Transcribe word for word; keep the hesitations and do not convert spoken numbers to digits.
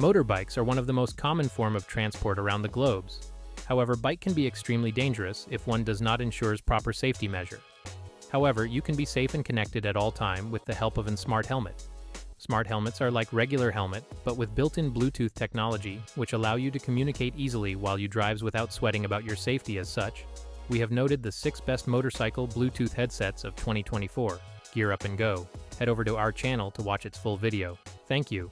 Motorbikes are one of the most common form of transport around the globes. However, bike can be extremely dangerous if one does not ensure proper safety measure. However, you can be safe and connected at all time with the help of a smart helmet. Smart helmets are like regular helmet, but with built-in Bluetooth technology, which allow you to communicate easily while you drives without sweating about your safety as such. We have noted the six best motorcycle Bluetooth headsets of twenty twenty-four. Gear up and go. Head over to our channel to watch its full video. Thank you.